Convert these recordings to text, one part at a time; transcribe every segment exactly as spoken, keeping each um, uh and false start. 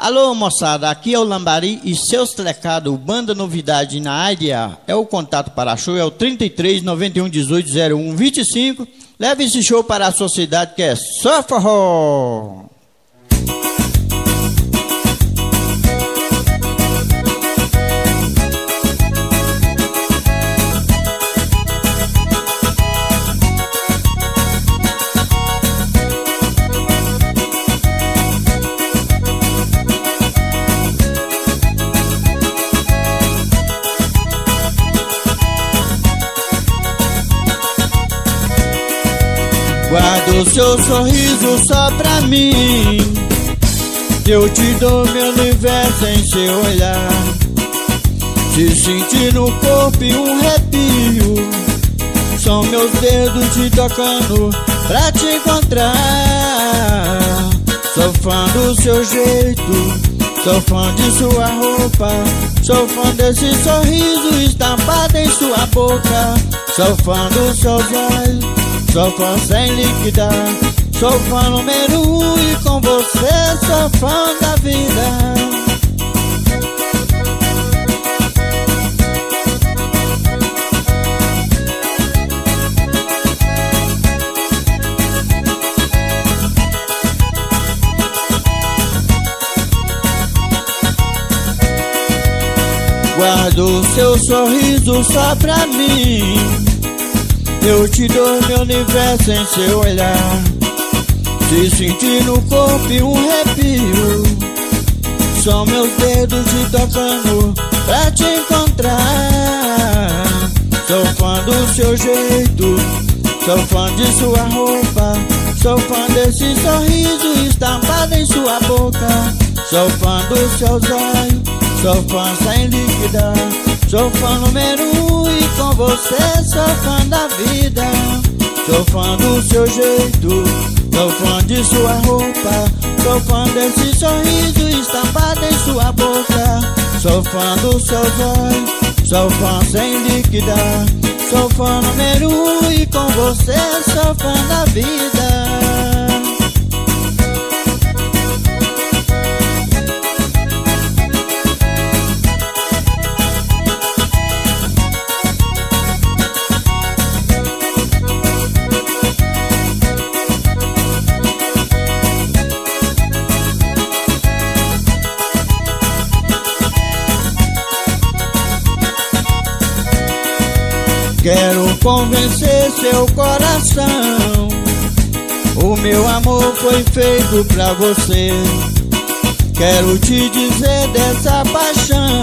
Alô moçada, aqui é o Lambari e Seus Teclados, banda novidade na área. É o contato para show, é o trinta e três, noventa e um, dezoito, zero um, vinte e cinco. Leve esse show para a sociedade que é só forró. Guardo seu sorriso só pra mim, eu te dou meu universo em seu olhar. Te sentir no corpo e um arrepio, são meus dedos te tocando pra te encontrar. Sou fã do seu jeito, sou fã de sua roupa, sou fã desse sorriso estampado em sua boca. Sou fã dos seus olhos, sou fã sem liquidar, sou fã número um e com você sou fã da vida. Guardo seu sorriso só pra mim, eu te dou meu universo em seu olhar. Te sentir no corpo e um arrepio, são meus dedos te tocando pra te encontrar. Sou fã do seu jeito, sou fã de sua roupa, sou fã desse sorriso estampado em sua boca. Sou fã dos seus olhos, sou fã sem liquidar, sou fã número um e com você sou fã da vida. Sou fã do seu jeito, sou fã de sua roupa, sou fã desse sorriso estampado em sua boca. Sou fã dos seus olhos, sou fã sem liquidar, sou fã número um e com você sou fã da vida. Quero convencer seu coração, o meu amor foi feito pra você. Quero te dizer dessa paixão,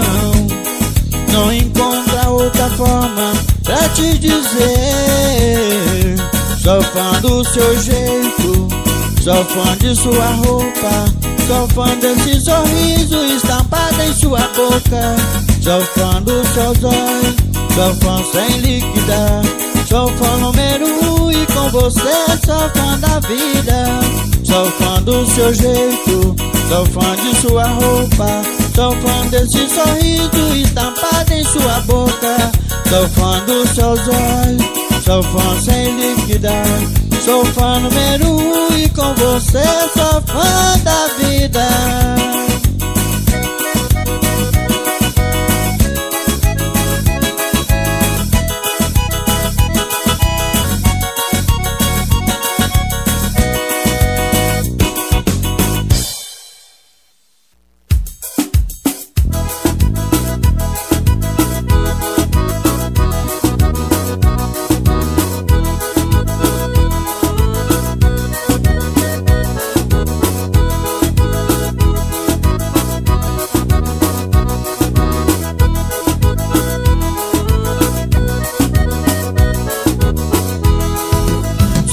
não encontra outra forma pra te dizer. Sou fã do seu jeito, sou fã de sua roupa, sou fã desse sorriso estampado em sua boca. Sou fã dos seus olhos, sou fã sem liquidar, sou fã número um e com você sou fã da vida. Sou fã do seu jeito, sou fã de sua roupa, sou fã desse sorriso estampado em sua boca. Sou fã dos seus olhos, sou fã sem liquidar, sou fã número um e com você sou fã da vida.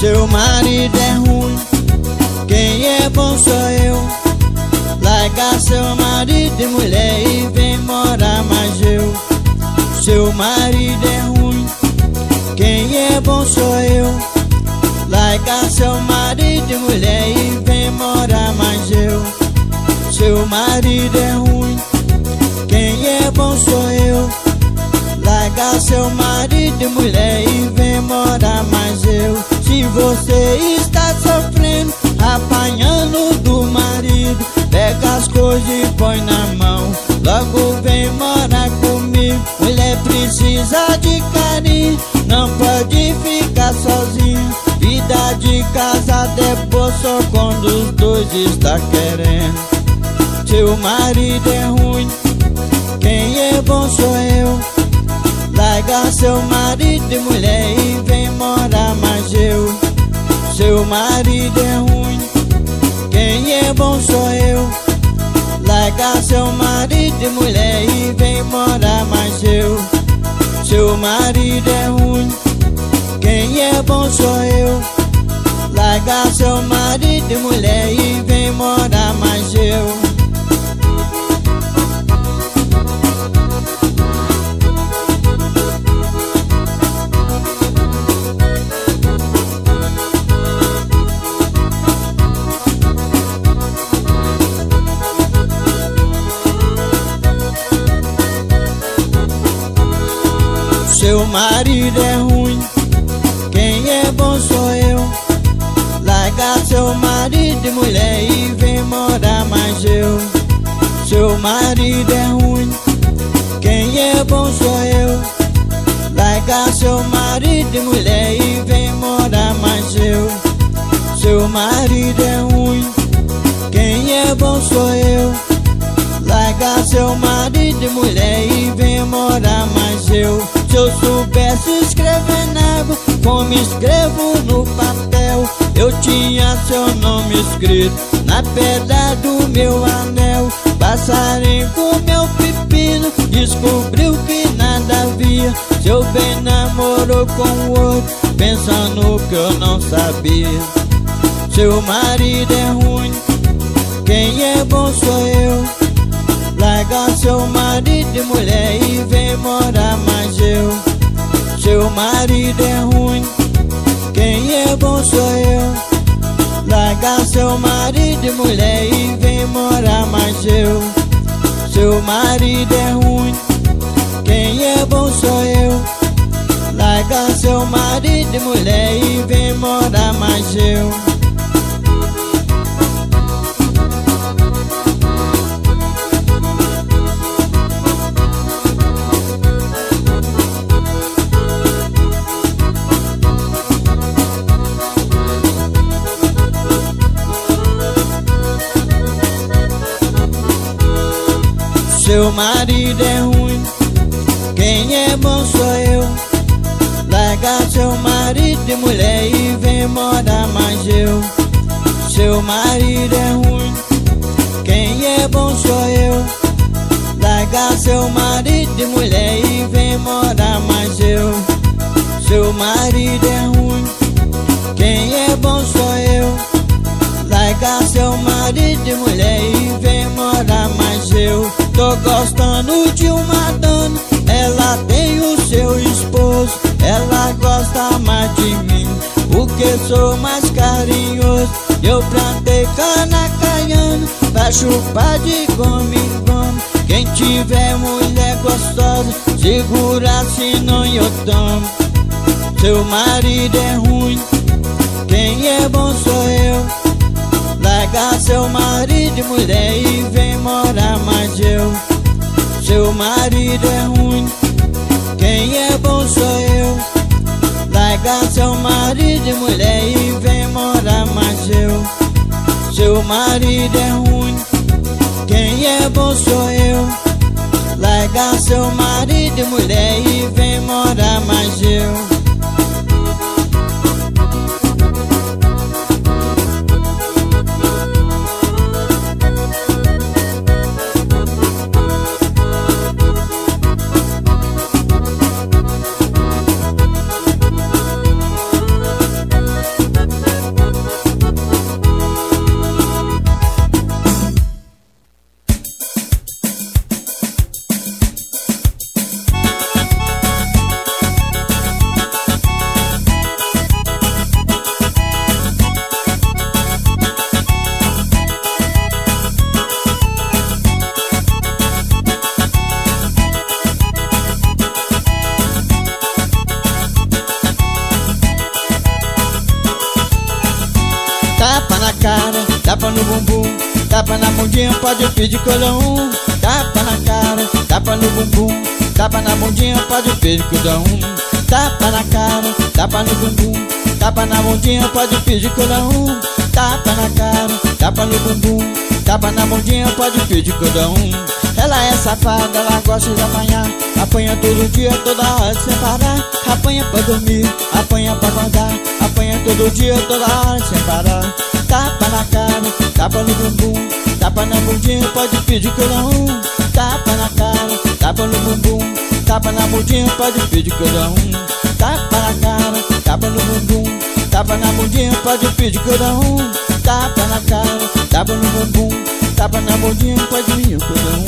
Seu marido é ruim, quem é bom sou eu. Larga seu marido e mulher e vem morar mais eu. Seu marido é ruim, quem é bom sou eu. Larga seu marido e mulher e vem morar mais eu. Seu marido é ruim, quem é bom sou eu. Larga seu marido e mulher e vem morar mais eu. Se você está sofrendo, apanhando do marido, pega as coisas e põe na mão. Logo vem morar comigo, mulher precisa de carinho, não pode ficar sozinho. Vida de casado é boa só quando os dois está querendo. Seu marido é ruim, quem é bom sou eu. Larga seu marido e mulher e vem morar mais eu. Seu marido é ruim, quem é bom sou eu. Larga seu marido e mulher e vem morar mais eu. Seu marido é ruim, quem é bom sou eu. Larga seu marido e mulher e vem morar mais eu. Seu marido é ruim, quem é bom sou eu. Larga seu marido e mulher e vem morar mais eu. Seu marido é ruim, quem é bom sou eu. Larga seu marido e mulher e vem morar mais eu. Seu marido é ruim, quem é bom sou eu. Larga seu marido e mulher e vem morar mais eu. Se eu soubesse escrever na água, como escrevo no papel, eu tinha seu nome escrito na pedra do meu anel. Passarinho com meu pepino descobriu que nada havia. Seu bem namorou com outro, pensando que eu não sabia. Seu marido é ruim, quem é bom sou eu. Larga seu marido e mulher e vem morar mais eu. Seu marido é ruim, quem é bom sou eu. Larga seu marido e mulher e vem morar mais eu. Seu marido é ruim, quem é bom sou eu. Larga seu marido e mulher e vem morar mais eu. Seu marido é ruim, quem é bom sou eu. Larga seu marido e mulher e vem morar mais eu. Seu marido é ruim, quem é bom sou eu. Larga seu marido e mulher e vem morar mais eu. Seu marido é ruim, quem é bom sou eu. Larga seu marido e mulher e vem morar mais eu. Tô gostando de uma dona, ela tem o seu esposo. Ela gosta mais de mim, porque sou mais carinhoso. Eu plantei cana caiana, pra chupar de gome em gome. Quem tiver mulher gostosa, segura senão eu tomo. Seu marido é ruim, quem é bom sou eu. Larga seu marido e mulher e vem morar mais eu. Seu marido é ruim, quem é bom sou eu. Larga seu marido e mulher e vem morar mais eu. Seu marido é ruim, quem é bom sou eu. Larga seu marido e mulher e vem morar mais eu. pode pedir colão, um, tapa na cara, tapa no bumbum, tapa na bundinha, pode pedir colão, um, tapa na cara, tapa no bumbum, tapa na bundinha, pode pedir colão, um, tapa na cara, tapa no bumbum, tapa na bundinha, pode pedir colão, um. Ela é safada, ela gosta de apanhar. Apanha todo dia, toda hora sem parar. Apanha pra dormir, apanha pra acordar. Apanha todo dia, toda hora sem parar. Tapa na cara, tapa no bumbum, tapa na bundinha, pode pedir colão. Um. Tapa na cara, tapa no bumbum, tapa na bundinha, pode pedir colão. Um. Tapa na cara, tapa no bumbum, tapa na bundinha, pode pedir colão. Um. Tapa na cara, tapa no bumbum, tapa na bundinha, pode pedir colão.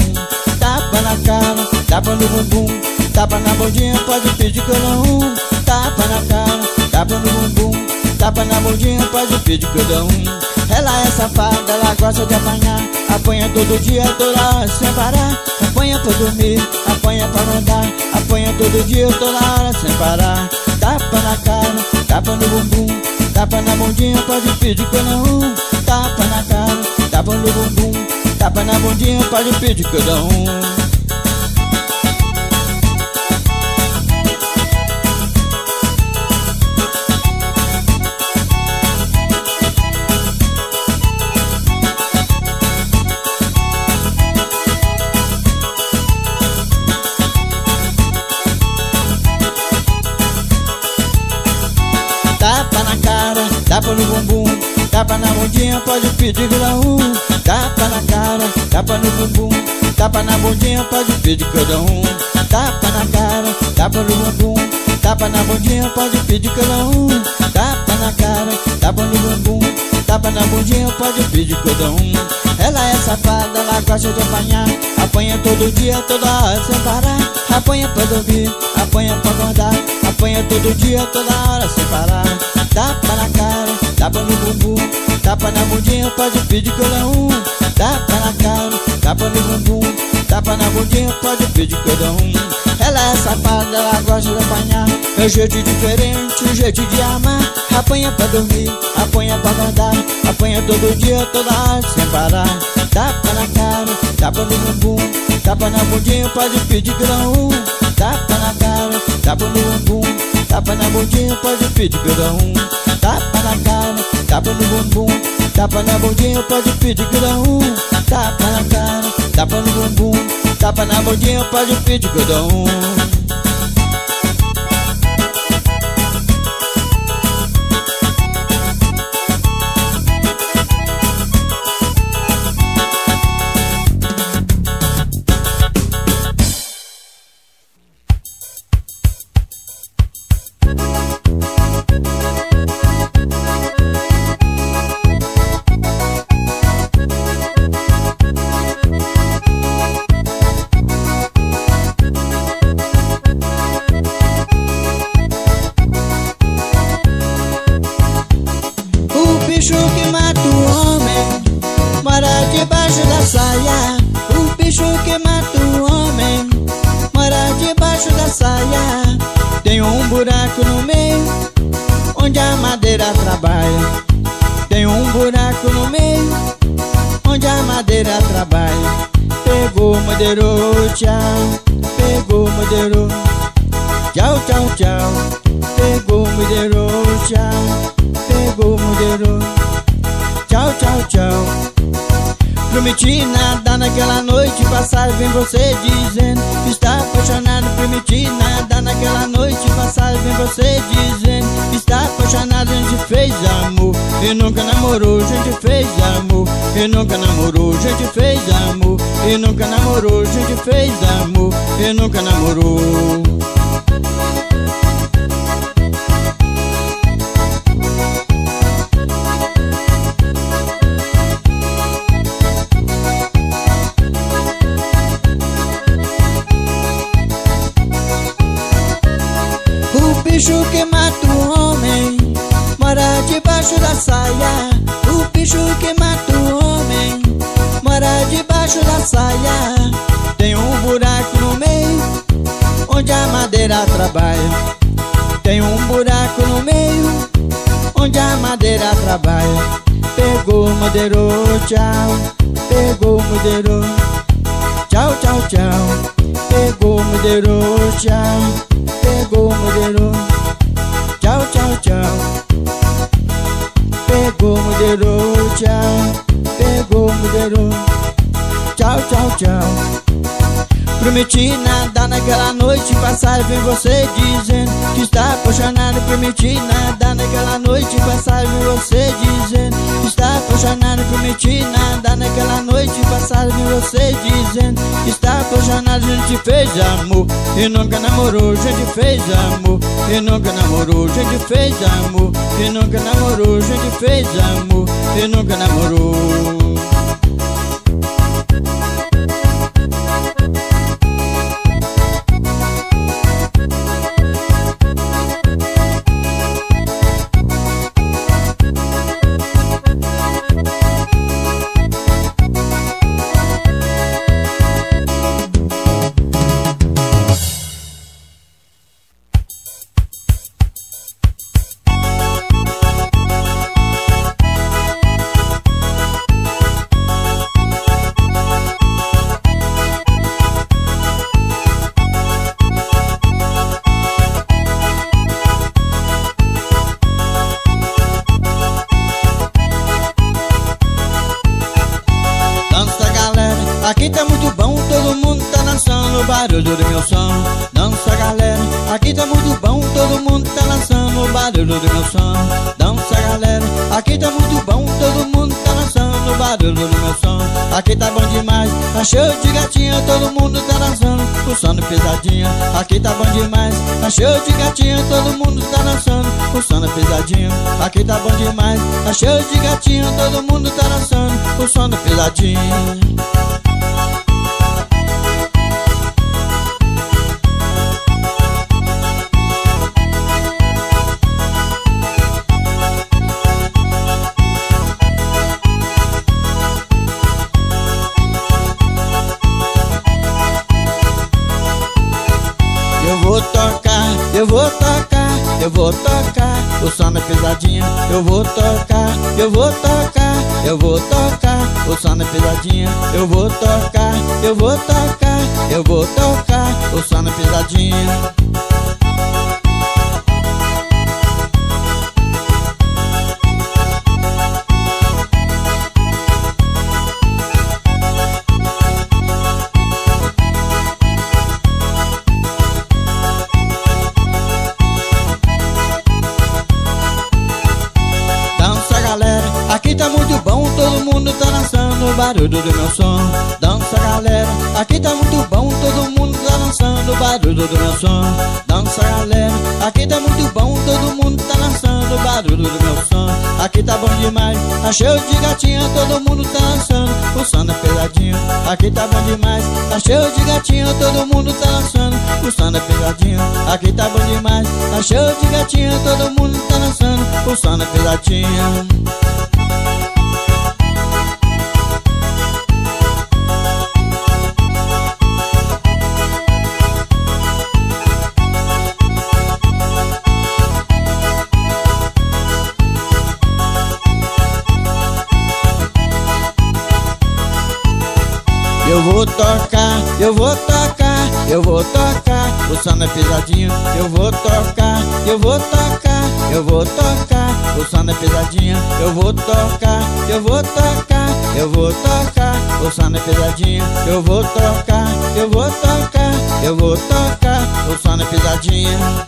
Tapa na cara, tapa no bumbum, tapa na bundinha, pode pedir colão. Um. Tapa na cara, tapa no bumbum, tapa na bundinha, pode pedir colão. Um. Ela é safada, ela gosta de apanhar. Apanha todo dia, toda hora sem parar. Apanha pra dormir, apanha pra andar. Apanha todo dia, toda hora sem parar. Tapa na cara, tapa no bumbum, tapa na bundinha, pode pedir colão. Um. Tapa na cara, tapa no bumbum, tapa na bundinha, pode pedir cada um. Tapa na cara, tapa no bumbum, tapa na bundinha, pode pedir cada um. Tapa na cara, tapa no bumbum, tapa na bundinha, pode pedir cada um. Tapa na cara, tapa no bumbum, tapa na bundinha, pode pedir cada um. Tapa na cara, tapa no bumbum, tapa na bundinha, pode pedir cada um. Ela é safada, ela gosta de apanhar. Apanha todo dia, toda hora sem parar. Apanha pra dormir, apanha pra acordar. Apanha todo dia, toda hora sem parar. Tapa na cara, tapa no bumbum, tapa na bundinha, pode pedir colão. Um. Tapa na cara, tapa no bumbum, tapa na bundinha, pode pedir colão. Um. Ela é safada, ela gosta de apanhar. É um jeito diferente, um jeito de amar. Apanha pra dormir, apanha pra acordar. Apanha todo dia, toda hora sem parar. Tapa na cara, tapa no bumbum, tapa na bundinha, pode pedir colão. Um. Tapa na cara, tapa no bumbum, tapa na bundinha, pode pedir colão. Um. Tapa na cara, tapa no bumbum, tapa na bundinha, pode pedir cada um. Tapa na cara, tapa no bumbum, tapa na bundinha, pode pedir cada um. Prometi nadar naquela noite passada, vem você dizendo que está apaixonado. Prometi nadar naquela noite passada, vem você dizendo que está apaixonado. A gente fez amor e nunca namorou, a gente fez amor e nunca namorou, a gente fez amor e nunca namorou, a gente fez amor e nunca namorou. O bicho que mata o homem mora debaixo da saia. O bicho que mata o homem mora debaixo da saia. Tem um buraco no meio onde a madeira trabalha. Tem um buraco no meio onde a madeira trabalha. pegou, moderou, tchau, pegou, moderou, tchau, tchau, tchau, pegou, moderou, tchau, pegou, moderou, tchau, tchau, tchau, pegou, moderou, tchau, pegou, moderou, tchau, tchau, tchau. Prometi nada naquela noite passada, vem você dizendo que está apaixonado. Prometi nada naquela noite passada, vem você dizendo que está apaixonado. Prometi nada naquela noite passada, vem você dizendo que está apaixonado. A gente fez amor e nunca namorou, a gente fez amor e nunca namorou, a gente fez amor e nunca namorou, a gente fez amor e nunca namorou. Aqui tá muito bom, todo mundo tá dançando o barulho do meu som. Dança galera, aqui tá muito bom, todo mundo tá dançando o barulho do meu som. Dança galera, aqui tá muito bom, todo mundo tá dançando o barulho do meu som. Aqui tá bom demais, tá cheio de gatinha, todo mundo tá dançando, pulsando pesadinha. Aqui tá bom demais, tá cheio de gatinha, todo mundo tá dançando, pulsando pesadinha. Aqui tá bom demais, tá cheio de gatinha, todo mundo tá dançando, pulsando pesadinha. Eu vou tocar, eu vou tocar, eu vou tocar, o som na pesadinha. Eu vou tocar, eu vou tocar, eu vou tocar, o som na pesadinha. Eu vou tocar, eu vou tocar, eu vou tocar, o som na pesadinha. Aqui tá muito bom, todo mundo tá dançando o barulho do meu som. Dança galera, aqui tá muito bom, todo mundo tá dançando o barulho do meu som. Dança galera, aqui tá muito bom, todo mundo tá dançando o barulho do meu som. Aqui tá bom demais, tá cheio de gatinha, todo mundo tá dançando, pulsando pesadinha. Aqui tá bom demais, tá cheio de gatinha, todo mundo tá dançando, pulsando pesadinha. Aqui tá bom demais, tá cheio de gatinha, todo mundo tá dançando, pulsando pesadinha. Eu vou tocar, eu vou tocar, eu vou tocar, o som na pesadinha. Eu vou tocar, eu vou tocar, eu vou tocar, o som na pesadinha. Eu vou tocar, eu vou tocar, eu vou tocar, o som na pesadinha. Eu vou tocar, eu vou tocar, eu vou tocar, o som na pesadinha.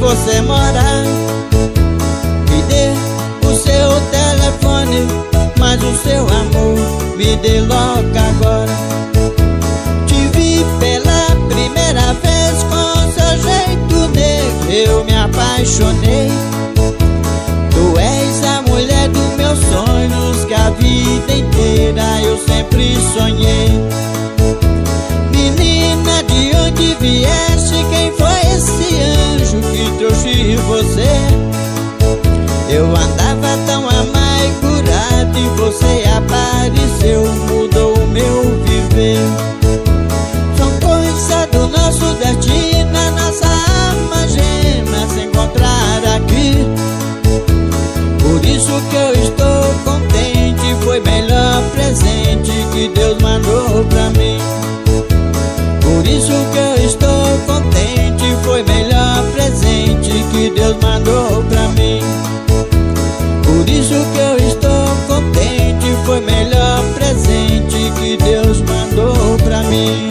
Você mora, me dê o seu telefone, mas o seu amor me me dê logo agora. Te vi pela primeira vez com seu jeito negro, eu me apaixonei. Tu és a mulher dos meus sonhos, que a vida inteira eu sempre sonhei. Menina, de onde vieste? Quem foi esse anjo que trouxe você? Eu andava tão amargurado e você apareceu, mudou o meu viver. São coisas do nosso destino, a nossa alma gêmea se encontrar aqui. Por isso que eu estou contente, foi melhor presente que Deus mandou pra mim. Por isso que eu estou contente, foi melhor presente que Deus mandou pra mim. Por isso que eu estou contente, foi melhor presente que Deus mandou pra mim.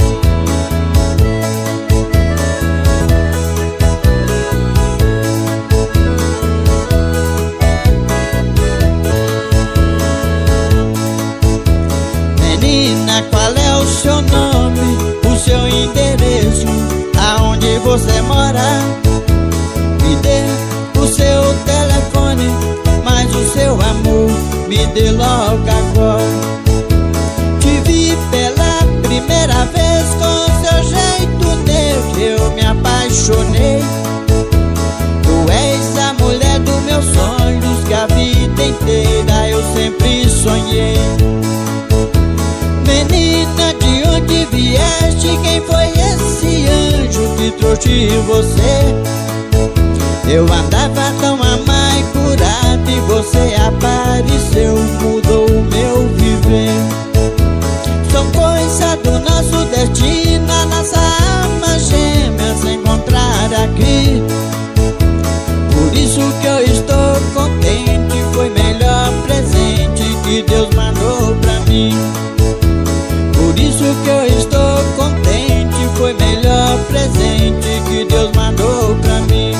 Qual é o seu nome, o seu endereço, aonde você mora? Me dê o seu telefone, mas o seu amor me dê logo agora. Te vi pela primeira vez com seu jeito negro, eu me apaixonei. Tu és a mulher dos meus sonhos, que a vida inteira eu sempre sonhei. Menina, de onde vieste? Quem foi esse anjo que trouxe você? Eu andava tão amargurado e você apareceu, mudou o meu viver. São coisas do nosso destino, a nossa alma gêmea se encontrar aqui. Por isso que eu estou contente, foi o melhor presente que Deus mandou pra mim. Por isso que eu estou contente, foi o melhor presente que Deus mandou pra mim.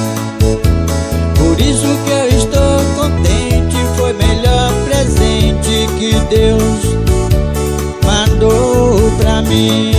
Por isso que eu estou contente, foi o melhor presente que Deus mandou pra mim.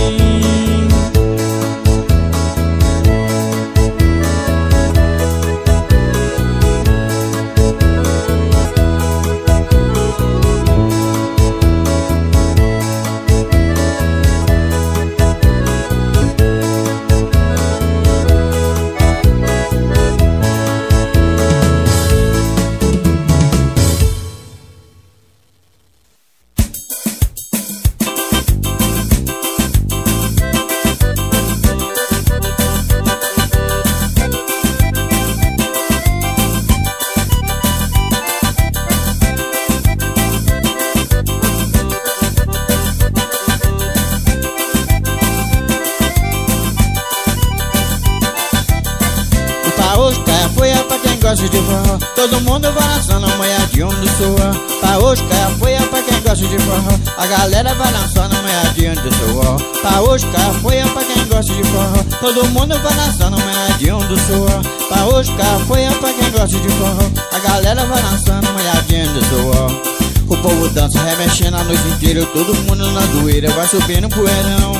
Todo mundo vai lançando a moedinha do suor. Paosca é a folha pra quem gosta de forró. A galera vai lançando a moedinha do suor. Paosca é a folha pra quem gosta de forró. Todo mundo vai lançando a moedinha do suor. Paosca é a folha pra quem gosta de forró. A galera vai lançando a moedinha do suor. O povo dança remexendo a noite inteira. Todo mundo na doeira vai subindo poeirão.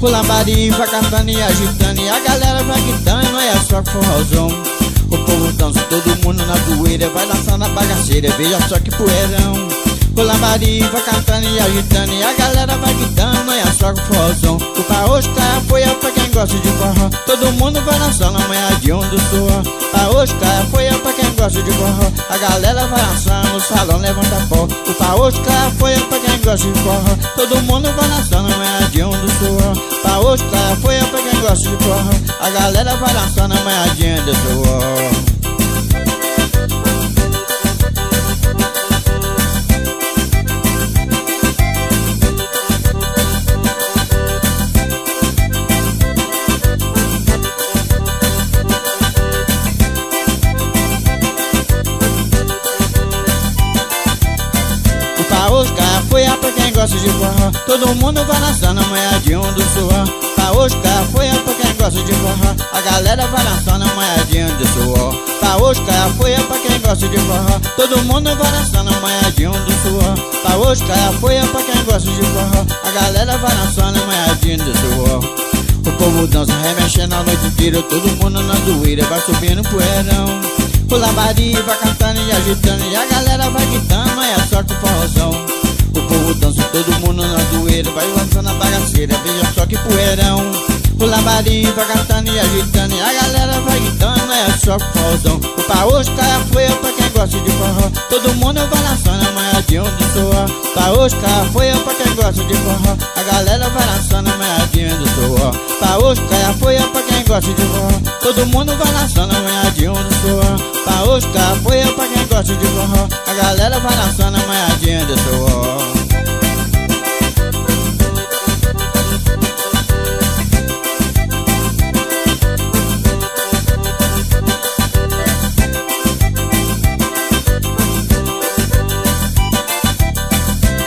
O lambari vai cantando e agitando e a galera vai gritando, não é só forrozão. O povo dança, todo mundo na doeira, vai dançar na bagaceira, veja só que poeirão. O lambari vai cantando e agitando e a galera vai gritando, não é só com forrozão. O paosca foi pra quem gosta de forró, todo mundo vai dançar na moedinha do suor. Paosca foi pra quem gosta de forró, a galera vai dançar no salão levanta pó. O paosca foi pra quem gosta de forró, todo mundo vai dançar na moedinha do suor. Paosca foi pra quem gosta de forró, a galera vai dançar na moedinha do suor. Paosca é a folha pra quem gosta de forró, todo mundo vai dançando a moedinha do suor. Paosca foi a pra quem gosta de forró, a galera vai lançando manhadinha de suor. Paosca foi a pra quem gosta de forró, todo mundo vai lançando manhadinha de suor. Paosca foi a pra quem gosta de forró, a galera vai lançando manhadinha de suor. O povo dança remexendo a noite inteira, todo mundo na doeira vai subindo poeirão. O lambari vai cantando e agitando e a galera vai gritando, é só que forrozão. O povo dança, todo mundo na doeira vai lançando a bagaceira, veja só que poeirão. O lambari vai cantando e agitando e a galera vai gritando, é só que forrozão. O paosca é a folha pra quem gosta de forró, todo mundo vai lançando a manhadinha do suor. Paosca é a folha pra quem gosta de forró, a galera vai lançando a manhadinha do suor. Paosca é a folha pra quem gosta de forró, todo mundo vai lançando a manhadinha do suor. Paosca é a folha pra quem gosta de forró, a galera vai lançando a manhadinha do suor.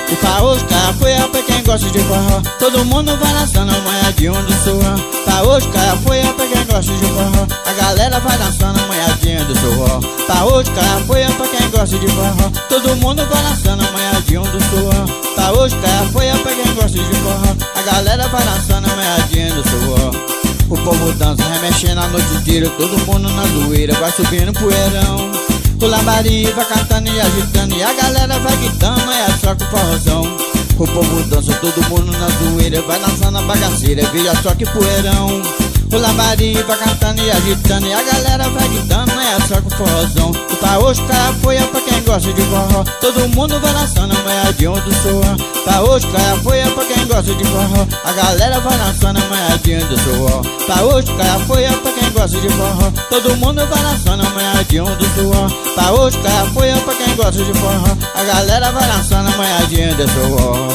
O paosca é a folha pra quem gosta de forró, todo mundo vai lançando a manhadinha do suor. Paosca é a folha pra quem gosta de forró, a galera vai lançando a manhadinha do suor. Paosca é a folha pra quem gosta de forró, todo mundo vai lançando a manhadinha do suor. Paosca é a folha pra quem gosta de forró, a galera vai lançando a manhadinha do suor. O povo dança remexendo a noite inteira, todo mundo na zoeira vai subindo poeirão. O lambari vai cantando e agitando e a galera vai gritando, é só que forrozão. O povo dança, todo mundo na zoeira vai lançando a bagaceira, veja só que poeirão. O lambari vai cantando e agitando e a galera vai gritando, é só que forrozão. O paosca é a folha pra quem gosta de forró, todo mundo vai lançando a manhadinha do suor. Paosca é a folha pra quem gosta de forró, a galera vai lançando a manhadinha do suor. Paosca é a folha pra quem gosta de forró, todo mundo vai lançando a manhadinha do suor. Paosca é a folha pra quem gosta de forró, a galera vai lançando a manhadinha do suor.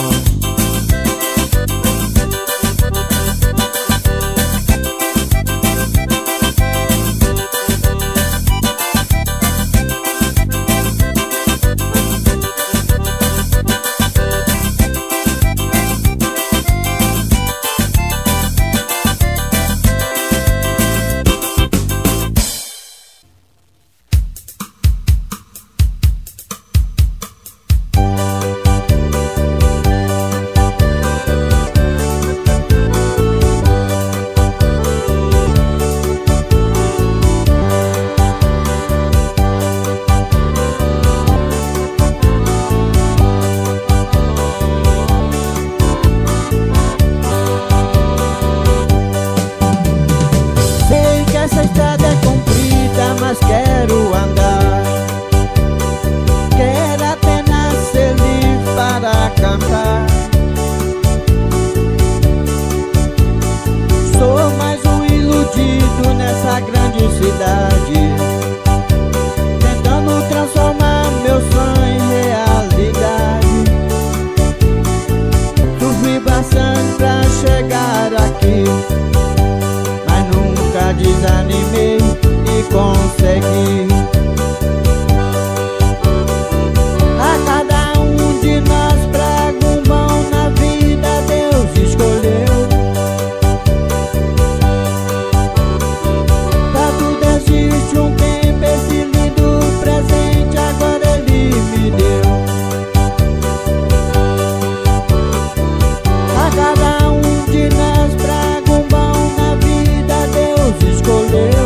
Escolheu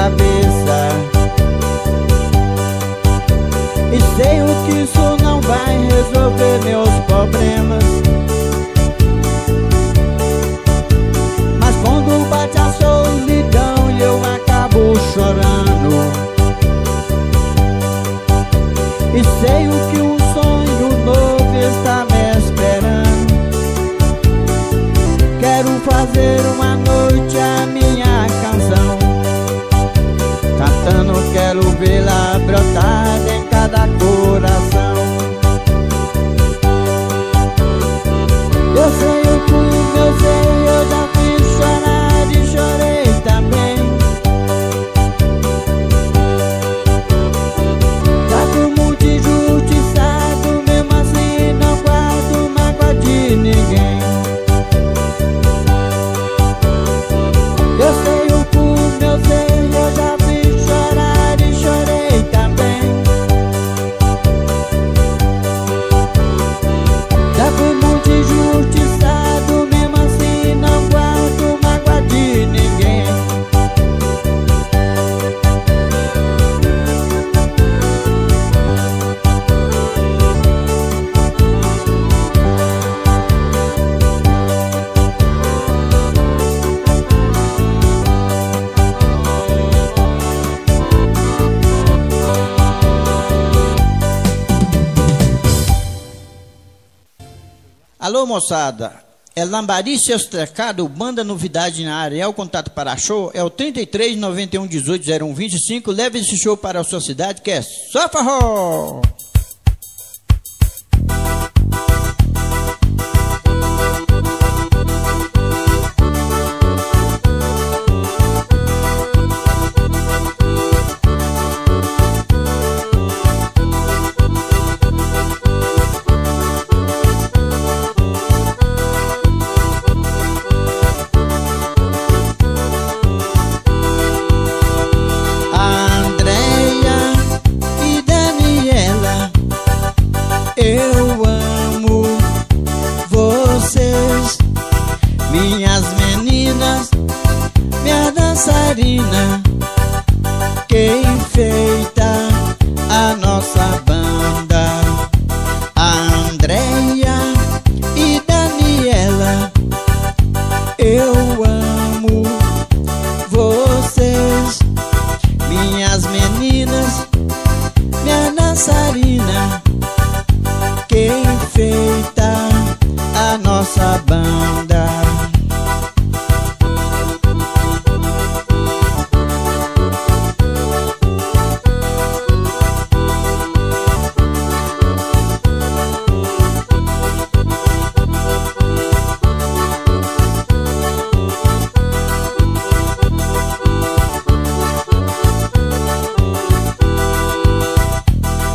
cabeça. E sei o que isso não vai resolver meus problemas, mas quando bate a solidão e eu acabo chorando. E sei o que um sonho novo está me esperando. Quero fazer uma noite a minha canção, cantando quero vê-la brotar em cada coração. Eu sei o que eu sei, eu já fiz chorar e chorei também. Alô moçada, é Lambari e Seus Teclados, banda novidade na área. É o contato para show, é o trinta e três, noventa e um, dezoito, zero um, vinte e cinco. Leve esse show para a sua cidade que é só forró.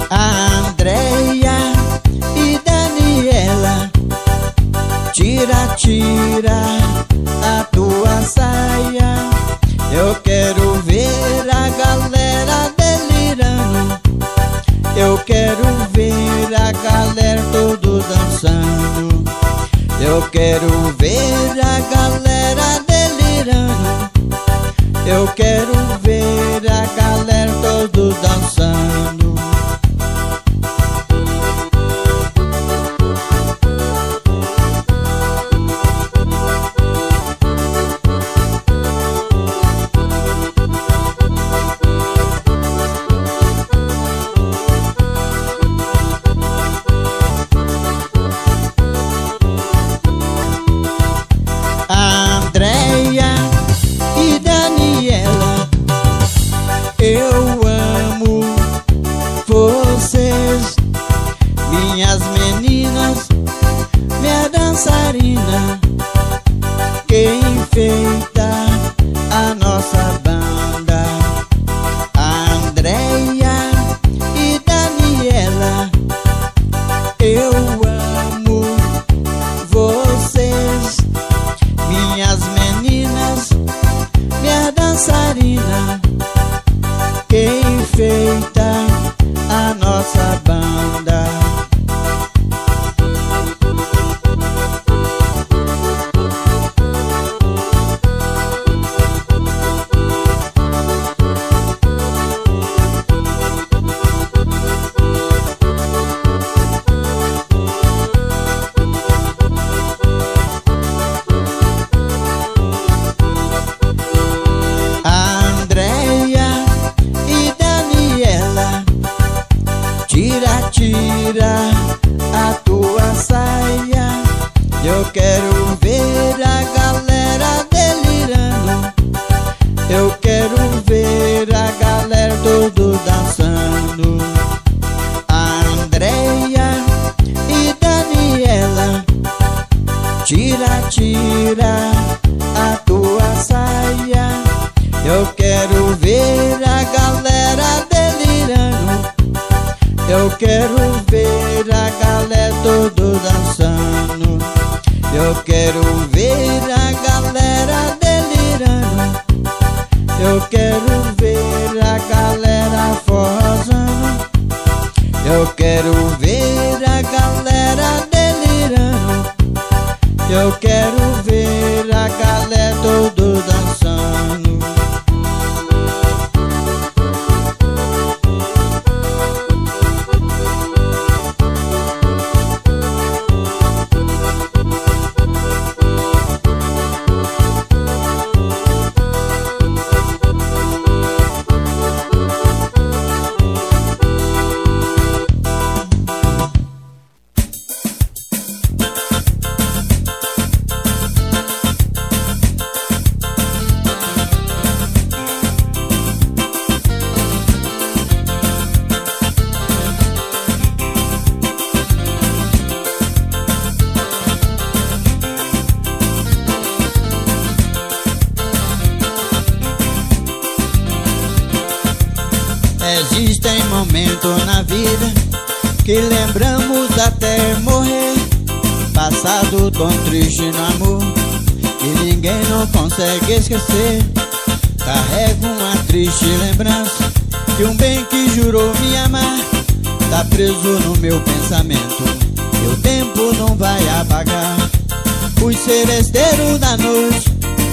Andréia e Daniela, Existem momentos na vida que lembramos até morrer. Passado tão triste no amor que ninguém não consegue esquecer. Carrego uma triste lembrança de um bem que jurou me amar. Tá preso no meu pensamento e o tempo não vai apagar. Fui seresteiro da noite,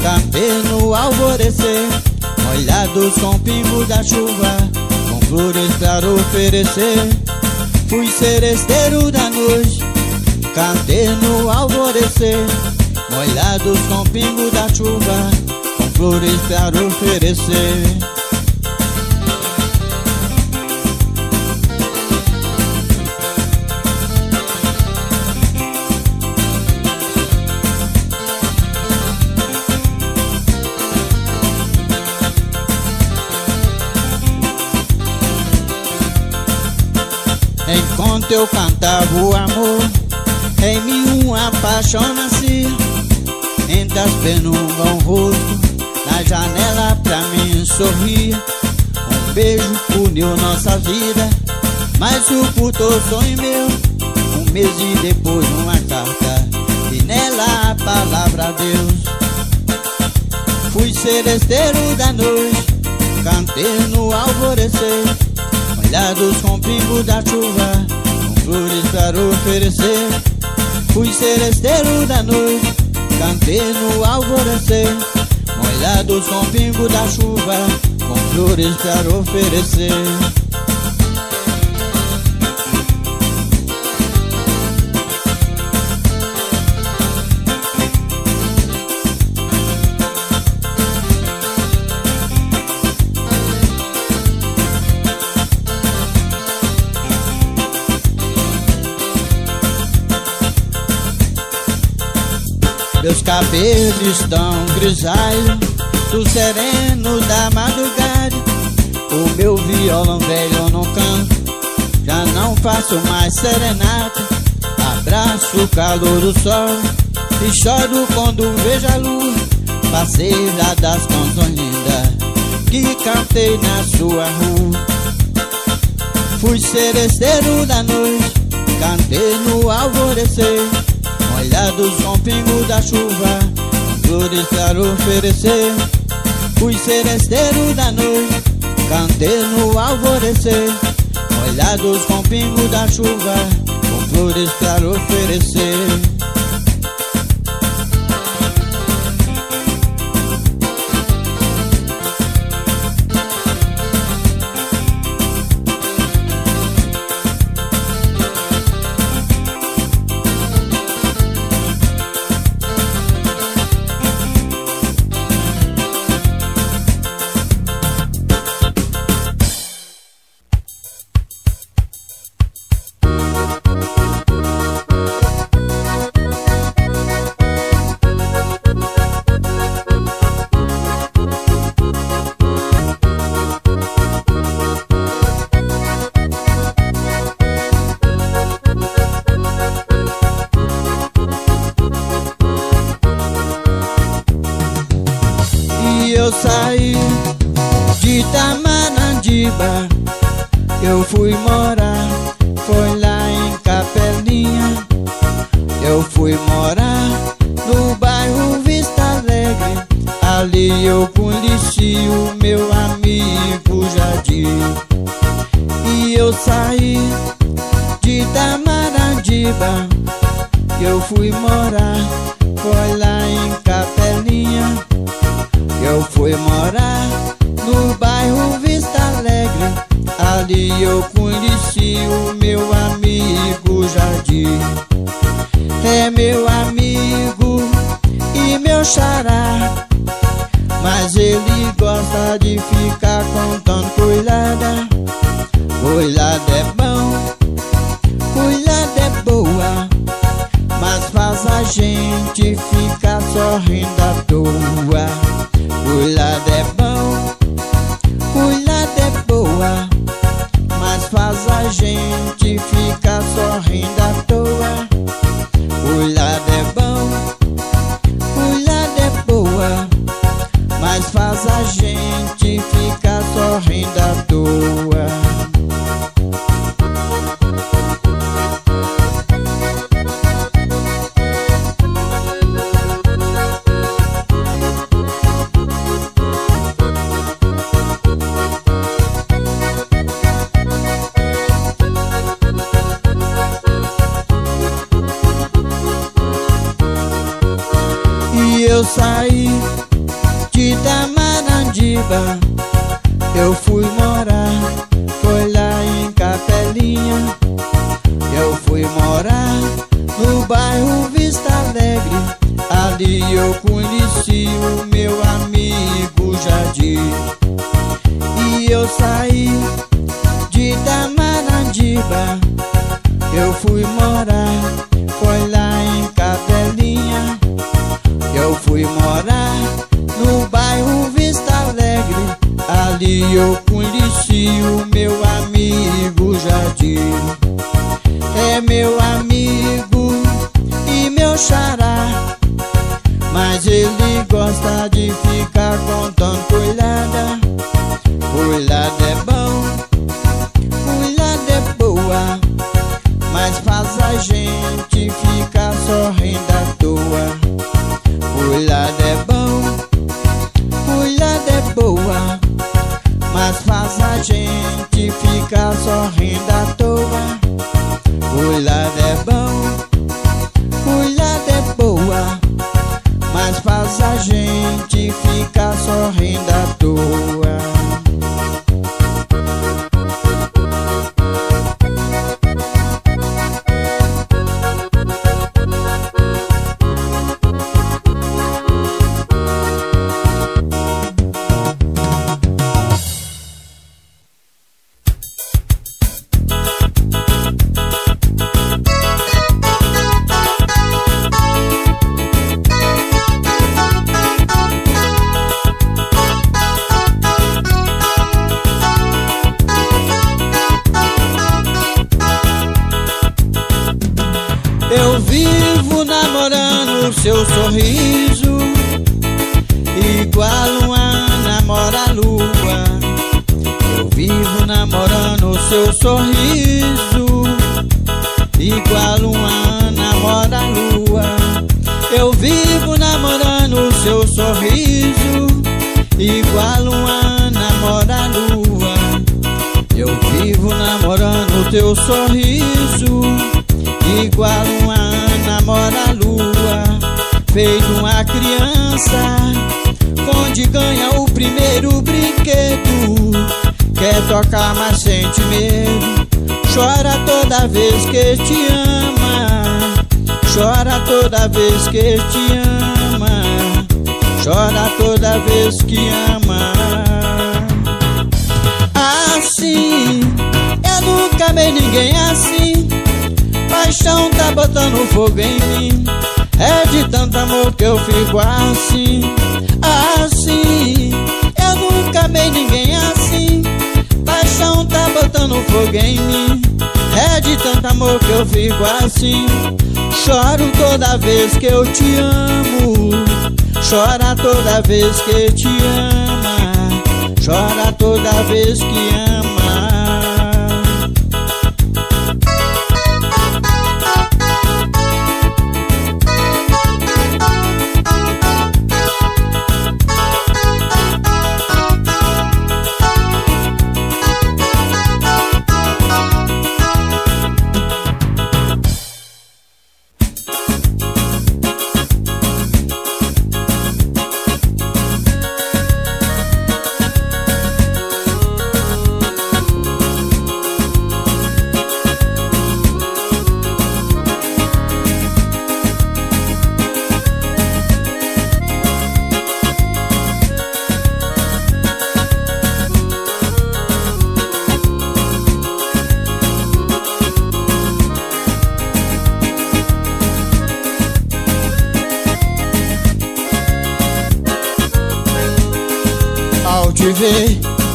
campeiro no alvorecer, molhados com pingos da chuva, com flores para oferecer. Fui seresteiro da noite, campeiro no alvorecer, molhados com pingos da chuva, com flores para oferecer. Enquanto eu cantava o amor, em mim uma paixão nascia. Entre as penumbras um rosto, na janela pra mim sorria. Um beijo uniu nossa vida, mas suportou sonho meu. Um mês e depois uma carta, e nela a palavra a Deus. Fui seresteiro da noite, cantei no alvorecer, molhados com pingo da chuva, com flores para oferecer. Fui seresteiro da noite, cantei no alvorecer, molhados com pingo da chuva, com flores para oferecer. Meus cabelos estão grisalhos do sereno da madrugada. O meu violão velho não canta, já não faço mais serenata. Abraço o calor do sol e choro quando vejo a lua. Passei lá das canções lindas que cantei na sua rua. Fui seresteiro da noite, cantei no alvorecer, molhados com pingo da chuva, com flores para oferecer. Fui seresteiro da noite, cantei no alvorecer, molhados com pingo da chuva, com flores para oferecer. Eu fui morar, foi lá em Capelinha. Eu fui morar no bairro Vista Alegre. Ali eu conheci o meu amigo Jardim. E eu saí de Tamarandiba. Eu fui morar, foi lá em Capelinha. Eu fui morar no bairro Vista Alegre. Ali eu conheci o meu amigo Jardim. É meu amigo e meu xará, mas ele gosta de ficar contando cuidada. Cuidada é bom, cuidada é boa, mas faz a gente ficar sorrindo à toa. Cuidada é bom, cuidada é boa, mas faz a gente ficar sorrindo à toa. Cuidado é bom, cuidado é boa, mas faz a gente ficar sorrindo à toa. eu saí de Itamarandiba, eu fui morar, foi lá em Capelinha. Eu fui morar no bairro Vista Alegre, ali eu conheci o meu amigo Jadir. E eu saí de Itamarandiba, eu fui morar, foi lá em Capelinha. Eu fui morar no bairro Vista Alegre, ali eu conheci o meu amigo Jadir. É meu amigo e meu xará, mas ele gosta de ficar contando cuidada. Cuidada é bom, cuidada é boa, mas faz a gente ficar sorrindo à toa. Cuidada é bom, cuidada é boa, mas faz a gente ficar sorrindo à toa. Cuidado é bom, cuidado é boa, mas faz a gente ficar sorrindo à toa. Seu sorriso igual uma namora-lua. Eu vivo namorando seu sorriso igual uma namora-lua. Eu vivo namorando seu sorriso igual uma namora-lua. Eu vivo namorando teu sorriso igual uma namora-lua. Feito uma criança, onde ganha o primeiro brinquedo, quer tocar mas sente medo, chora toda vez que te ama, chora toda vez que te ama, chora toda vez que ama. Assim, eu nunca amei ninguém assim, paixão tá botando fogo em mim. É de tanto amor que eu fico assim, assim. Eu nunca amei ninguém assim, paixão tá botando fogo em mim. É de tanto amor que eu fico assim, choro toda vez que eu te amo, chora toda vez que te ama, chora toda vez que ama.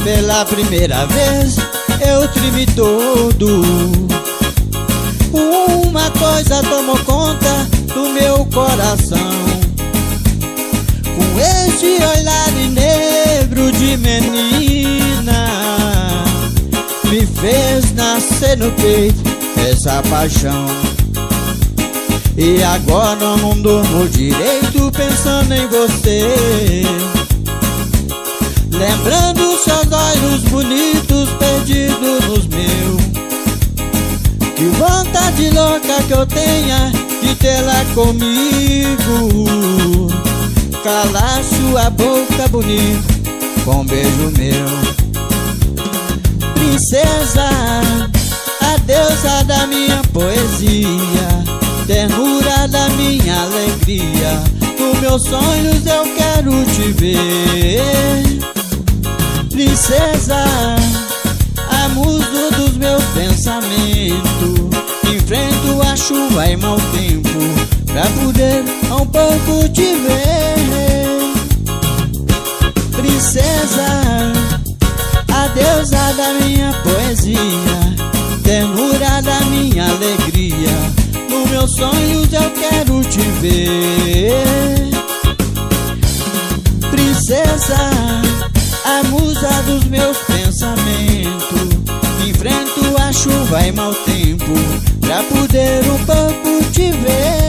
Pela primeira vez eu tremi todo, uma coisa tomou conta do meu coração. Com este olhar negro de menina, me fez nascer no peito essa paixão. E agora eu não durmo direito pensando em você, lembrando seus olhos bonitos perdidos nos meus. Que vontade louca que eu tenha de tê-la comigo, calar sua boca bonita com um beijo meu. Princesa, a deusa da minha poesia, ternura da minha alegria, nos meus sonhos eu quero te ver. Princesa, a musa dos meus pensamentos, enfrento a chuva e mau tempo pra poder um pouco te ver. Princesa, a deusa da minha poesia, ternura da minha alegria, nos meus sonhos eu quero te ver. Princesa, a musa dos meus pensamentos, enfrento a chuva e mau tempo pra poder um pouco te ver.